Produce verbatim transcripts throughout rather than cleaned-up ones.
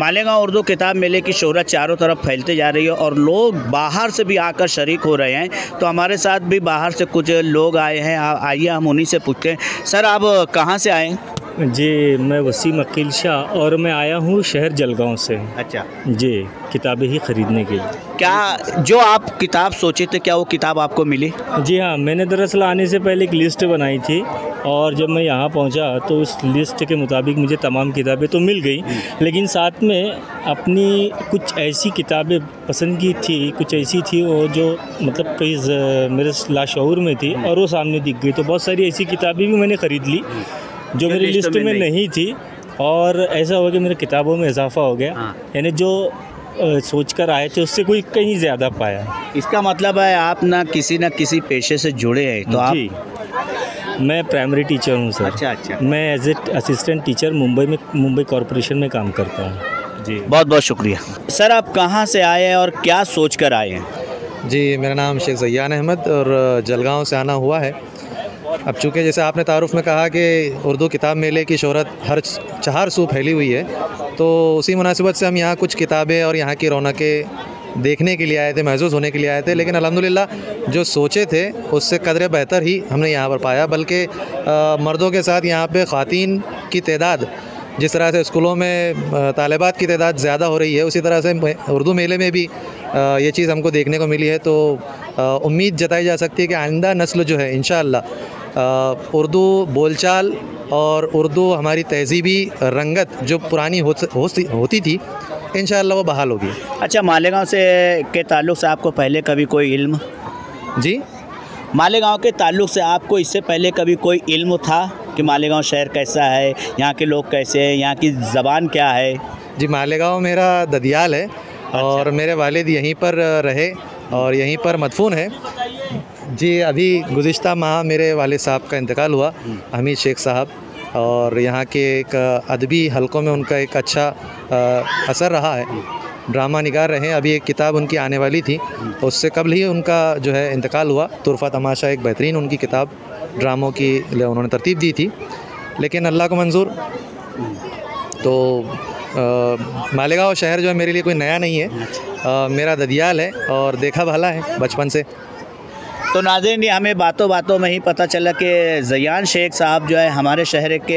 मालेगांव उर्दू किताब मेले की शोहरत चारों तरफ फैलते जा रही है और लोग बाहर से भी आकर शरीक हो रहे हैं। तो हमारे साथ भी बाहर से कुछ लोग आए हैं, आइए हम उन्हीं से पूछते हैं। सर, आप कहाँ से आए? जी, मैं वसीम अकील शाह और मैं आया हूँ शहर जलगांव से। अच्छा जी, किताबें ही ख़रीदने के लिए। क्या जो आप किताब सोचे थे, क्या वो किताब आपको मिली? जी हाँ, मैंने दरअसल आने से पहले एक लिस्ट बनाई थी और जब मैं यहाँ पहुँचा तो उस लिस्ट के मुताबिक मुझे तमाम किताबें तो मिल गई, लेकिन साथ में अपनी कुछ ऐसी किताबें पसंद की थी, कुछ ऐसी थी वो जो मतलब कहीं मेरे लाशऊर में थी और वो सामने दिख गई। तो बहुत सारी ऐसी किताबें भी मैंने ख़रीद ली जो मेरी लिस्ट में नहीं थी और ऐसा हो गया मेरे किताबों में इजाफा हो गया, यानी जो सोच कर आए थे उससे कोई कहीं ज़्यादा पाया। इसका मतलब है आप ना किसी ना किसी पेशे से जुड़े हैं? तो आप? जी, मैं प्राइमरी टीचर हूँ सर। अच्छा अच्छा। मैं as a assistant teacher Mumbai में, मुंबई कॉरपोरेशन में काम करता हूँ। जी, बहुत बहुत शुक्रिया। सर, आप कहाँ से आए हैं और क्या सोच कर आए हैं? जी, मेरा नाम शेख सहमद और जलगाँव से आना हुआ है। अब चूँकि जैसे आपने तारुफ़ में कहा कि उर्दू किताब मेले की शोहरत हर चार सू फैली हुई है, तो उसी मुनासिबत से हम यहाँ कुछ किताबें और यहाँ की रौनकें देखने के लिए आए थे, महसूस होने के लिए आए थे। लेकिन अल्हम्दुलिल्लाह जो सोचे थे उससे कदरे बेहतर ही हमने यहाँ पर पाया, बल्कि मर्दों के साथ यहाँ पे ख़वातीन की तादाद, जिस तरह से स्कूलों में तालिबात की तादाद ज़्यादा हो रही है, उसी तरह से उर्दू मेले में भी ये चीज़ हमको देखने को मिली है। तो उम्मीद जताई जा सकती है कि आइंदा नस्ल जो है इंशाअल्लाह उर्दू बोलचाल और उर्दू हमारी तहजीबी रंगत जो पुरानी हो, हो, होती थी, इंशाअल्लाह वो बहाल होगी। अच्छा, मालेगांव से के ताल्लुक़ से आपको पहले कभी कोई इल्म? जी, मालेगांव के ताल्लुक़ से आपको इससे पहले कभी कोई इल्म था कि मालेगांव शहर कैसा है, यहाँ के लोग कैसे हैं, यहाँ की ज़बान क्या है? जी, मालेगांव मेरा ददियाल है। अच्छा। और मेरे वालिद यहीं पर रहे और यहीं पर मदफून है। जी, अभी गुज़िश्ता माह मेरे वालिद साहब का इंतकाल हुआ, हमीद शेख साहब, और यहाँ के एक अदबी हलकों में उनका एक अच्छा आ, असर रहा है। ड्रामा निगार रहे, अभी एक किताब उनकी आने वाली थी, उससे कबल ही उनका जो है इंतकाल हुआ। तुरफ़ा तमाशा एक बेहतरीन उनकी किताब ड्रामों की लिए उन्होंने तरतीब दी थी, लेकिन अल्लाह को मंजूर। तो मालेगांव शहर जो है मेरे लिए कोई नया नहीं है, आ, मेरा ददियाल है और देखा भला है बचपन से। तो नाज़रीन, हमें बातों बातों में ही पता चला कि जयान शेख साहब जो है हमारे शहर के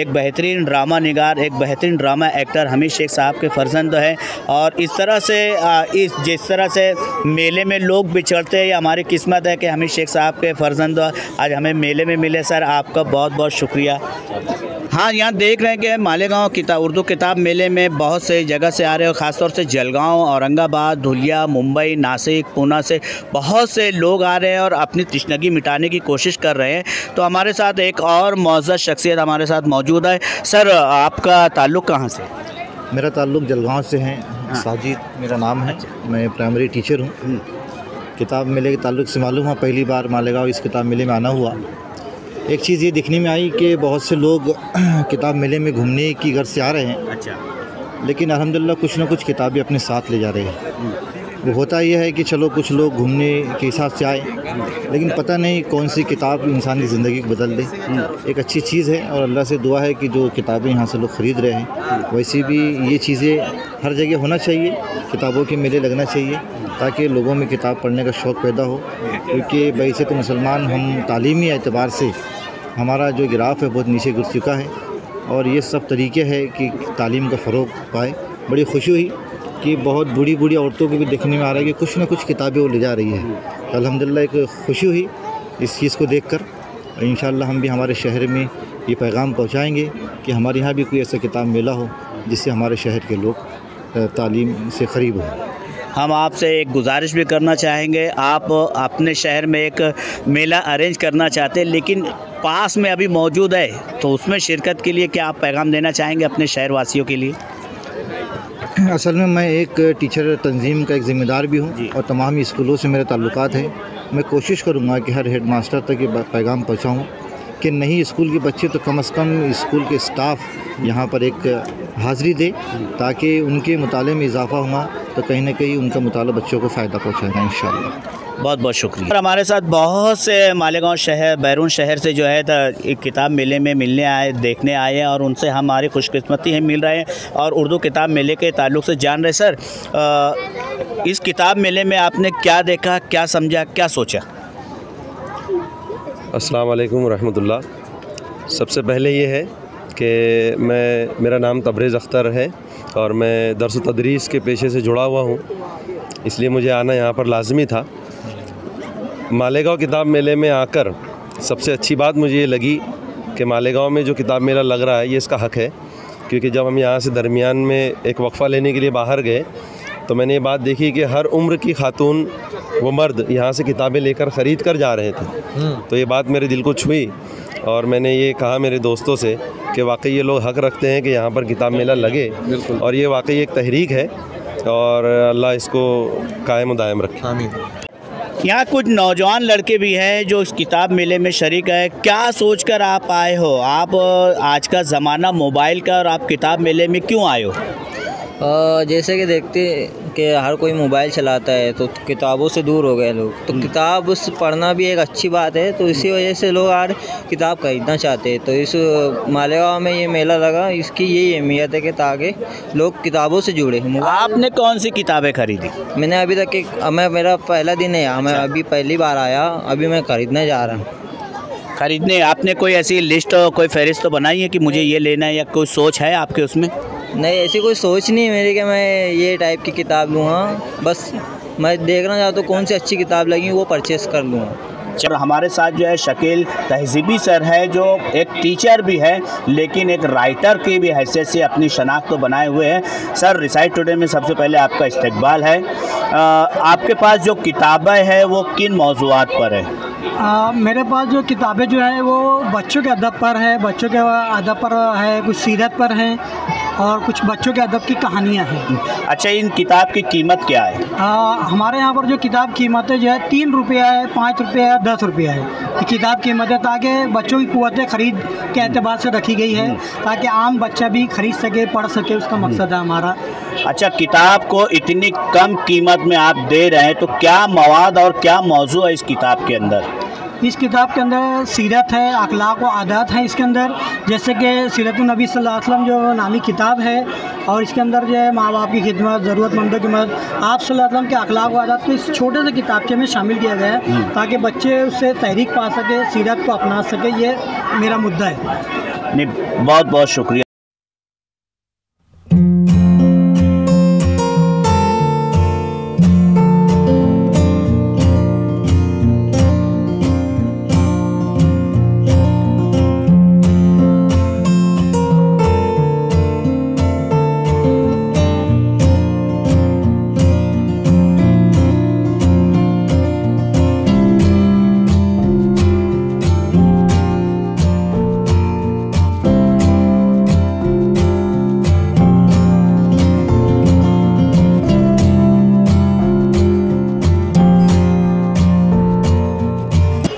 एक बेहतरीन ड्रामा निगार, एक बेहतरीन ड्रामा एक्टर हमीद शेख साहब के फर्जंद हैं। और इस तरह से इस जिस तरह से मेले में लोग बिछड़ते हैं, हमारी किस्मत है कि हमीद शेख साहब के फर्जंद आज हमें मेले में मिले। सर, आपका बहुत बहुत शुक्रिया। हाँ, यहाँ देख रहे हैं कि मालेगांव किताब उर्दू किताब मेले में बहुत से जगह से आ रहे हैं, ख़ासतौर से जलगांव, औरंगाबाद, धुलिया, मुंबई, नासिक, पूना से बहुत से लोग आ रहे हैं और अपनी तशनगी मिटाने की कोशिश कर रहे हैं। तो हमारे साथ एक और मौजूद शख्सियत हमारे साथ मौजूद है। सर, आपका ताल्लुक़ कहाँ से? मेरा ताल्लुक़ जलगांव से है। हाँ। साजिद मेरा नाम है। अच्छा। मैं प्राइमरी टीचर हूँ। किताब मेले के ताल्लुक़ से मालूम है, पहली बार मालेगांव इस किताब मेले में आना हुआ। एक चीज़ ये दिखने में आई कि बहुत से लोग किताब मेले में घूमने की गर्ज से आ रहे हैं। अच्छा। लेकिन अल्हम्दुलिल्लाह कुछ ना कुछ किताबें अपने साथ ले जा रहे हैं। वो होता यह है कि चलो कुछ लोग घूमने के हिसाब से आए, लेकिन पता नहीं कौन सी किताब इंसान की ज़िंदगी को बदल दे। एक अच्छी चीज़ है और अल्लाह से दुआ है कि जो किताबें यहाँ से लोग ख़रीद रहे हैं, वैसे भी ये चीज़ें हर जगह होना चाहिए, किताबों के मेले लगना चाहिए ताकि लोगों में किताब पढ़ने का शौक़ पैदा हो। क्योंकि वैसे तो मुसलमान हम तालीमी एतबार से हमारा जो गिराफ है बहुत नीचे गिर चुका है और ये सब तरीके हैं कि तालीम का फ़रोग पाए। बड़ी खुशी हुई कि बहुत बूढ़ी बूढ़ी औरतों को भी देखने में आ रहा है कि कुछ ना कुछ किताबें वो ले जा रही हैं। तो अल्हम्दुलिल्लाह एक खुशी हुई इस चीज़ को देख कर। इंशाअल्लाह हम भी हमारे शहर में ये पैगाम पहुँचाएँगे कि हमारे यहाँ भी कोई ऐसा किताब मेला हो जिससे हमारे शहर के लोग तालीम से करीब हों। हम आपसे एक गुजारिश भी करना चाहेंगे, आप अपने शहर में एक मेला अरेंज करना चाहते हैं लेकिन पास में अभी मौजूद है, तो उसमें शिरकत के लिए क्या आप पैगाम देना चाहेंगे अपने शहर वासियों के लिए? असल में मैं एक टीचर तंजीम का एक ज़िम्मेदार भी हूँ और तमाम स्कूलों से मेरे ताल्लुकात हैं। मैं कोशिश करूँगा कि हर हेड मास्टर तक ये पैगाम पहुँचाऊँ कि नहीं स्कूल के बच्चे तो कम से कम स्कूल के स्टाफ यहाँ पर एक हाज़री दे ताकि उनके मुताले में इजाफा हुआ तो कहीं ना कहीं उनका मुताला बच्चों को फ़ायदा पहुँचाएगा इंशाल्लाह। बहुत बहुत शुक्रिया। हमारे साथ बहुत से मालेगांव शहर बैरून शहर से जो है एक किताब मेले में मिलने आए देखने आए हैं और उनसे हमारी खुशकिस्मती है मिल रहे हैं और उर्दू किताब मेले के ताल्लुक से जान रहे। सर आ, इस किताब मेले में आपने क्या देखा, क्या समझा, क्या सोचा? अस्सलाम वालेकुम रहमतुल्लाह। सबसे पहले ये है कि मैं मेरा नाम तब्रेज़ अख्तर है और मैं दर्स तदरीस के पेशे से जुड़ा हुआ हूँ, इसलिए मुझे आना यहाँ पर लाजमी था। मालेगांव किताब मेले में आकर सबसे अच्छी बात मुझे ये लगी कि मालेगांव में जो किताब मेला लग रहा है ये इसका हक़ है, क्योंकि जब हम यहाँ से दरमियान में एक वक्फ़ा लेने के लिए बाहर गए तो मैंने ये बात देखी कि हर उम्र की खातून व मर्द यहाँ से किताबें लेकर ख़रीद कर जा रहे थे। तो ये बात मेरे दिल को छुई और मैंने ये कहा मेरे दोस्तों से कि वाकई ये लोग हक़ रखते हैं कि यहाँ पर किताब मेला लगे और ये वाकई एक तहरीक है और अल्लाह इसको कायम दायम रखे, आमीन। यहाँ कुछ नौजवान लड़के भी हैं जो इस किताब मेले में शरीक है। क्या सोचकर आप आए हो? आप आज का ज़माना मोबाइल का और आप किताब मेले में क्यों आए हो? जैसे कि देखते कि हर कोई मोबाइल चलाता है तो किताबों से दूर हो गए लोग, तो किताब पढ़ना भी एक अच्छी बात है, तो इसी वजह से लोग आज किताब खरीदना चाहते हैं। तो इस मालेगांव में ये मेला लगा, इसकी यही अहमियत है कि ताकि लोग किताबों से जुड़े। आपने कौन सी किताबें खरीदी? मैंने अभी तक एक मैं मेरा पहला दिन है, मैं अभी पहली बार आया, अभी मैं ख़रीदने जा रहा हूँ। ख़रीदने आपने कोई ऐसी लिस्ट कोई फहरिस्त तो बनाई है कि मुझे ये लेना है, या कोई सोच है आपके उसमें? नहीं, ऐसी कोई सोच नहीं है मेरी कि मैं ये टाइप की किताब लूँगा, बस मैं देखना चाहता हूँ कौन सी अच्छी किताब लगी वो परचेस कर लूँगा। और हमारे साथ जो है शकील तहजीबी सर है जो एक टीचर भी है लेकिन एक राइटर की भी हैसियत से अपनी शनाख्त तो बनाए हुए हैं। सर, रिसाइट टुडे में सबसे पहले आपका इस्तकबाल है। आ, आपके पास जो किताबें हैं वो किन मौज़ूआत पर है? आ, मेरे पास जो किताबें जो है वो बच्चों के अदब पर है, बच्चों के अदब पर है, कुछ सीरत पर है और कुछ बच्चों के अदब की कहानियाँ हैं। अच्छा, इन किताब की कीमत क्या है? आ, हमारे यहाँ पर जो किताब कीमतें जो है तीन रुपया है, पाँच रुपया है, दस रुपया है किताब कीमतें, ताकि बच्चों की क़ुव्वतें ख़रीद के अतबार से रखी गई है ताकि आम बच्चा भी ख़रीद सके, पढ़ सके, उसका मकसद है हमारा। अच्छा, किताब को इतनी कम कीमत में आप दे रहे हैं तो क्या मवाद और क्या मौजू है इस किताब के अंदर? इस किताब के अंदर सीरत है, अखलाक व आदात हैं इसके अंदर, जैसे कि सीरत नबी सल्लल्लाहु अलैहि वसल्लम जो नामी किताब है, और इसके अंदर जो है माँ बाप की खिदमत, ज़रूरतमंदों की मदद, आप सल्लल्लाहु अलैहि वसल्लम के अखलाक व आदात को इस छोटे से किताबचे में शामिल किया गया है ताकि बच्चे उससे तहरीक पा सके, सीरत को अपना सके। ये मेरा मुद्दा है। नहीं, बहुत बहुत शुक्रिया।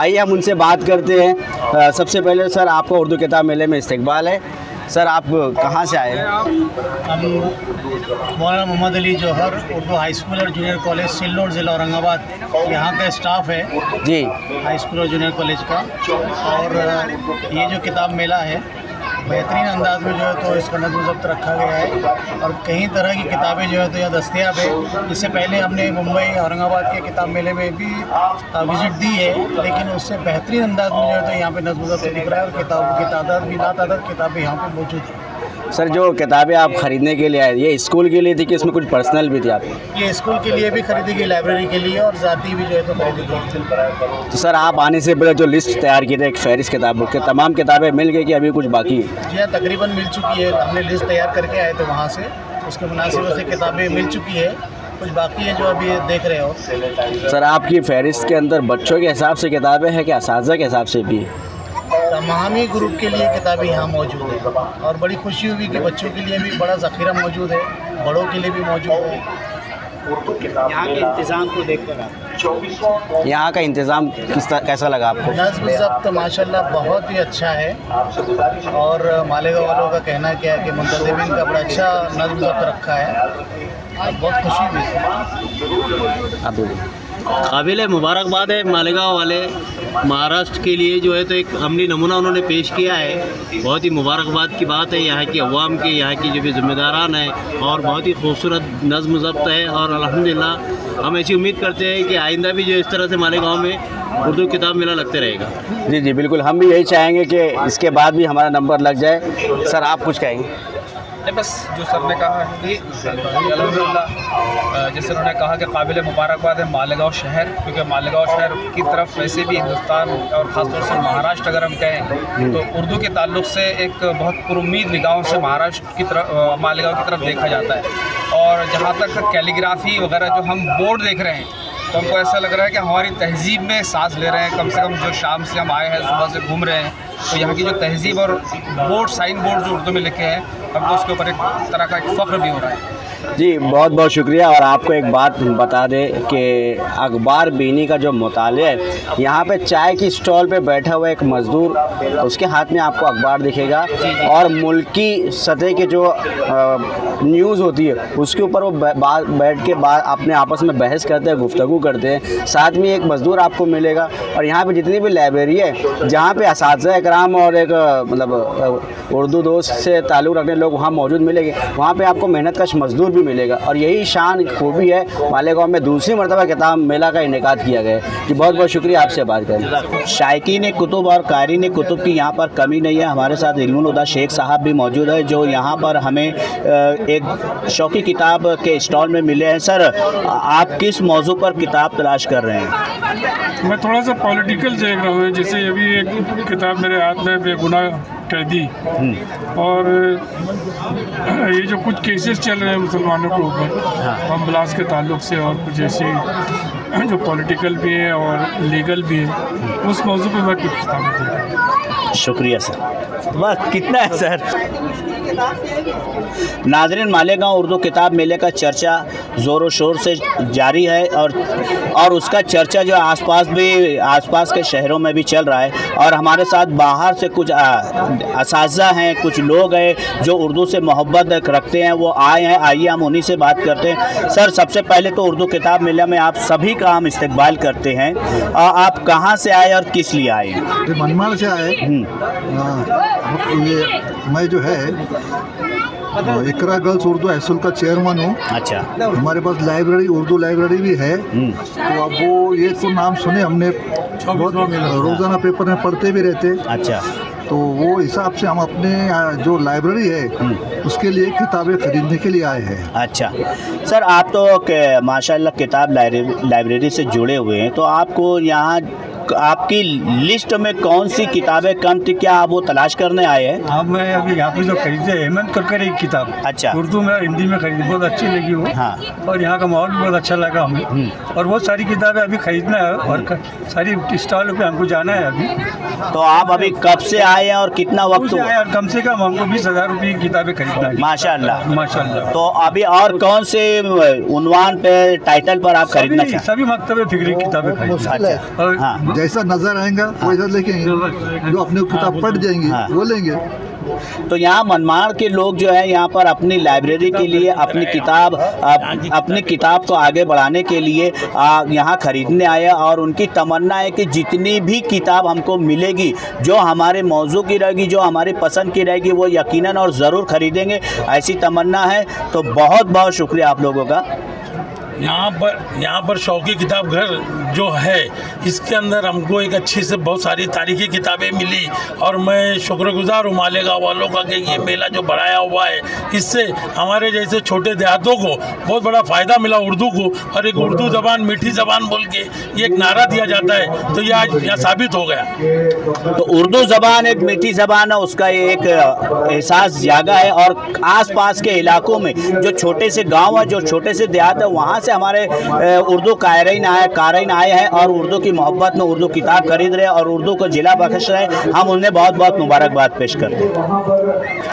आइए हम उनसे बात करते हैं। सबसे पहले सर, आपको उर्दू किताब मेले में इस्तकबाल है। सर, आप कहाँ से आए? हम मौलाना मोहम्मद अली जौहर उर्दू हाई स्कूल और जूनियर कॉलेज सिल्लूड ज़िला औरंगाबाद, यहाँ का स्टाफ है जी, हाई स्कूल और जूनियर कॉलेज का। और ये जो किताब मेला है बेहतरीन अंदाज में जो है तो इसका नज़म ज़ब्त रखा गया है और कई तरह की किताबें जो है तो यहाँ दस्तियाब है। इससे पहले हमने मुंबई औरंगाबाद के किताब मेले में भी विजिट दी है, लेकिन उससे बेहतरीन अंदाज में जो है तो यहाँ पे नज़म ज़ब्त दिख रहा है और किताबों की तादाद भी लातादाद किताबें यहाँ पर मौजूद हैं। सर, जो किताबें आप ख़रीदने के लिए आए, ये स्कूल के लिए थी कि इसमें कुछ पर्सनल भी थी आपकी? ये स्कूल के लिए भी खरीदी गई, लाइब्रेरी के लिए, और ज़ाती भी जो है तो खरीदी गई। तो सर, आप आने से पहले जो लिस्ट तैयार की थी एक फहरिस्त किताबों के, तमाम किताबें मिल गई कि अभी कुछ बाकी? जी तकरीबन मिल चुकी है, हमने लिस्ट तैयार करके आए थे वहाँ से, उसके मुनासिब से किताबें मिल चुकी है, कुछ बाकी है जो अभी देख रहे हो। सर, आपकी फहरिस्त के अंदर बच्चों के हिसाब से किताबें हैं कि असातिज़ा के हिसाब से भी? तमामी ग्रुप के लिए किताबें यहाँ मौजूद हैं और बड़ी खुशी हुई कि बच्चों के लिए भी बड़ा ज़ख़ीरा मौजूद है, बड़ों के लिए भी मौजूद है। उर्दू किताब। यहाँ के इंतज़ाम को देखकर चौबीसों यहाँ का इंतज़ाम किस कैसा लगा आपको? सब तो माशाल्लाह बहुत ही अच्छा है और मालेगांव वालों का कहना क्या है कि मुंतज़िमीन का बड़ा अच्छा नज़्म ज़ब्त रखा है, बहुत खुशी हुई। काबिल मुबारकबाद है मालेगांव वाले, महाराष्ट्र के लिए जो है तो एक अमली नमूना उन्होंने पेश किया है। बहुत ही मुबारकबाद की बात है यहाँ की अवाम के, यहाँ की जो भी जिम्मेदारान हैं, और बहुत ही खूबसूरत नज़्म ज़ब्त है। और अल्हम्दुलिल्लाह हम ऐसी उम्मीद करते हैं कि आइंदा भी जो इस तरह से मालेगांव में उर्दू किताब मेला लगते रहेगा। जी जी बिल्कुल, हम भी यही चाहेंगे कि इसके बाद भी हमारा नंबर लग जाए। सर आप कुछ कहेंगे? नहीं, बस जो सर ने कहा है कि अल्हम्दुलिल्लाह, जैसे उन्होंने कहा कि काबिल मुबारकबाद है मालेगांव शहर, क्योंकि मालेगांव शहर की तरफ वैसे भी हिंदुस्तान और ख़ासतौर से महाराष्ट्र अगर हम कहें तो उर्दू के ताल्लुक़ से एक बहुत पुरुमीद निगाहों से महाराष्ट्र की तरफ मालेगांव की तरफ देखा जाता है। और जहाँ तक कैलीग्राफी वगैरह जो हम बोर्ड देख रहे हैं तो हमको ऐसा लग रहा है कि हमारी तहजीब में सांस ले रहे हैं। कम से कम जो शाम से हम आए हैं, सुबह से घूम रहे हैं, तो यहाँ की जो तहजीब और बोर्ड साइन बोर्ड जो उर्दू में लिखे हैं, हमको उसके ऊपर एक तरह का एक फ़ख्र भी हो रहा है। जी बहुत बहुत शुक्रिया। और आपको एक बात बता दें कि अखबार बीनी का जो मुताले है, यहाँ पे चाय की स्टॉल पे बैठा हुआ एक मज़दूर, उसके हाथ में आपको अखबार दिखेगा और मुल्की सतह के जो न्यूज़ होती है उसके ऊपर वो बैठ के बाद अपने आपस में बहस करते हैं, गुफ्तगू करते हैं। साथ में एक मज़दूर आपको मिलेगा। और यहाँ पे जितनी भी लाइब्रेरी है जहाँ पे असातिज़ा इकराम और एक मतलब उर्दू दोस्त से ताल्लुक़ रखने लोग वहाँ मौजूद मिलेंगे, वहाँ पे आपको मेहनतकश मज़दूर भी मिलेगा। और यही शान खूबी है मालेगांव में दूसरी मरतबा किताब मेला का इनेकाद किया गया है। जी बहुत बहुत शुक्रिया, आपसे बात करें। शायकीन कुतुब और कारीन कुतुब की यहाँ पर कमी नहीं है। हमारे साथ इल्मुल हुदा शेख साहब भी मौजूद है जो यहाँ पर हमें एक शौकी किताब के स्टॉल में मिले हैं। सर आप किस मौजू पर किताब तलाश कर रहे हैं? मैं थोड़ा सा पॉलिटिकल देख रहा हूँ। जैसे अभी एक किताब मेरे हाथ में बेगुनाह कैदी, और ये जो कुछ केसेस चल रहे हैं मुसलमानों के ऊपर हमलास के ताल्लुक से, और कुछ ऐसे जो पॉलिटिकल भी है और लीगल भी है, उस मौजू पर मैं कुछ किताबें देख रहा हूँ। शुक्रिया सर। वाह कितना है सर। नाज़रीन, मालेगांव उर्दू किताब मेले का चर्चा ज़ोर व शोर से जारी है और और उसका चर्चा जो आसपास भी आसपास के शहरों में भी चल रहा है। और हमारे साथ बाहर से कुछ असातिज़ा हैं, कुछ लोग हैं जो उर्दू से मोहब्बत रखते हैं, वो आए हैं। आइए हम उन्हीं से बात करते हैं। सर सबसे पहले तो उर्दू किताब मेले में आप सभी का हम इस्तकबाल करते हैं। आप कहाँ से आए और किस लिए आए? से आए मैं जो है इकरा गर्ल्स उर्दू एसोसिएशन का चेयरमैन हूँ। अच्छा, हमारे पास लाइब्रेरी उर्दू लाइब्रेरी भी है, तो अब वो ये तो नाम सुने हमने, बहुत रोज़ाना पेपर में पढ़ते भी रहते। अच्छा, तो वो हिसाब से हम अपने जो लाइब्रेरी है उसके लिए किताबें खरीदने के लिए आए हैं। अच्छा सर, आप तो माशाल्लाह किताब लाइब्रेरी से जुड़े हुए हैं, तो आपको यहाँ आपकी लिस्ट में कौन सी किताबें कम थी, क्या आप वो तलाश करने आए हैं? हाँ, मैं अभी यहाँ पे जो खरीदे हेमंत करकर एक किताब, अच्छा, उर्दू में हिंदी में खरीदी, बहुत अच्छी लगी वो। हाँ, और यहाँ का माहौल भी बहुत अच्छा लगा हमें, और वो सारी किताबें अभी खरीदना है और सारी स्टॉल पे हमको जाना है अभी। तो आप अभी कब से आए हैं और कितना वक्त हुआ? और कम से कम हमको बीस हज़ार रुपये की किताबें खरीदना है। माशाल्लाह माशाल्लाह। तो अभी और कौन से उनवान पे टाइटल पर आप खरीदना? सभी मकतबे फिक्री किताबें खरीदना, जैसा नजर आएगा वैसा लिखेंगे, जो अपने किताब पढ़ जाएंगे वो लेंगे। तो यहाँ मनमाड़ के लोग जो है यहाँ पर अपनी लाइब्रेरी के लिए अपनी किताब अप, अपनी किताब को आगे बढ़ाने के लिए यहाँ खरीदने आए, और उनकी तमन्ना है कि जितनी भी किताब हमको मिलेगी जो हमारे मौजू की रहेगी, जो हमारी पसंद की रहेगी, वो यकीनन और ज़रूर खरीदेंगे, ऐसी तमन्ना है। तो बहुत बहुत शुक्रिया आप लोगों का। यहाँ पर यहाँ पर शौकी किताब घर जो है, इसके अंदर हमको एक अच्छी से बहुत सारी तारीख़ी किताबें मिली, और मैं शुक्रगुज़ार हूँ मालेगांव वालों का कि ये मेला जो बढ़ाया हुआ है, इससे हमारे जैसे छोटे देहातों को बहुत बड़ा फ़ायदा मिला उर्दू को। और एक उर्दू ज़बान मीठी ज़बान बोल के ये एक नारा दिया जाता है, तो ये आज यहाँ साबित हो गया। तो उर्दू ज़बान एक मीठी ज़बान है, उसका एक एहसास जागा है, और आस पास के इलाकों में जो छोटे से गाँव है, जो छोटे से देहात है, वहाँ से हमारे उर्दू कायरीन आए कायरीन आए हैं और उर्दू की मोहब्बत में उर्दू किताब खरीद रहे हैं और उर्दू को जिला बख्श रहे हैं। हम उन्हें बहुत बहुत मुबारकबाद पेश करते हैं।